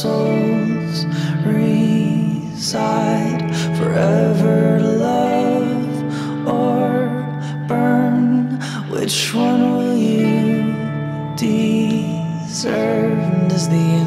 souls reside forever, love or burn, which one will you deserve? Does the